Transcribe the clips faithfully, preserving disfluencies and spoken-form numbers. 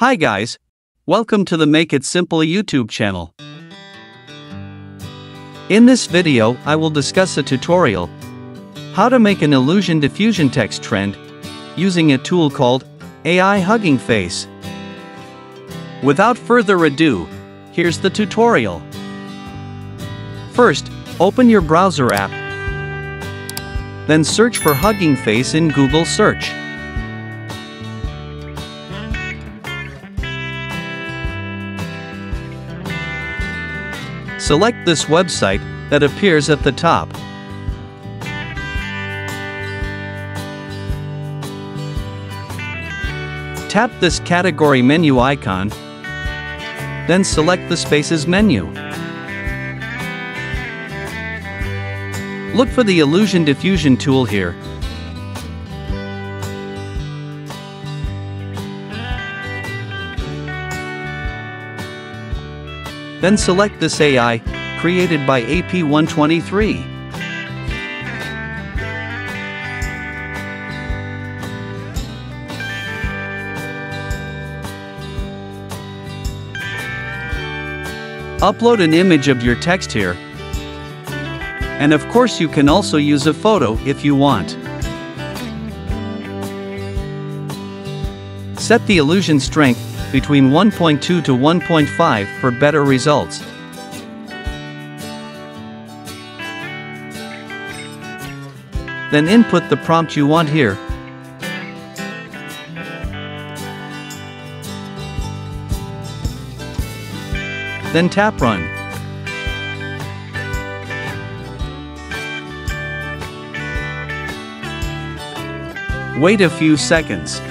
Hi guys, welcome to the Make It Simple YouTube channel. In this video I will discuss a tutorial how to make an illusion diffusion text trend using a tool called A I Hugging Face. Without further ado, here's the tutorial. First, open your browser app, then search for Hugging Face in Google search. Select this website that appears at the top. Tap this category menu icon, then select the Spaces menu. Look for the Illusion Diffusion tool here. Then select this A I, created by A P one twenty-three. Upload an image of your text here. And of course you can also use a photo if you want. Set the illusion strength between one point two to one point five for better results. Then input the prompt you want here. Then tap Run. Wait a few seconds.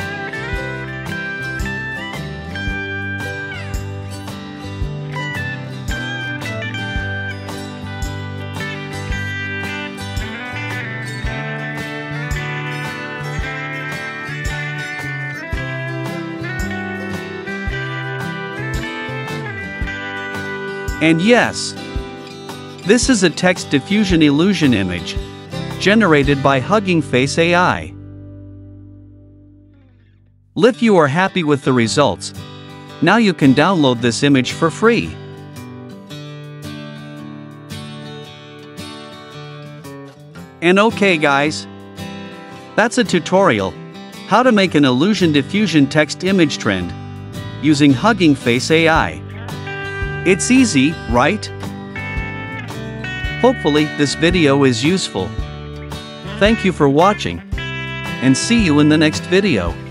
And yes, this is a text diffusion illusion image generated by Hugging Face A I. If you are happy with the results, now you can download this image for free. And okay guys, that's a tutorial how to make an illusion diffusion text image trend using Hugging Face A I. It's easy, right? Hopefully, this video is useful. Thank you for watching, and see you in the next video.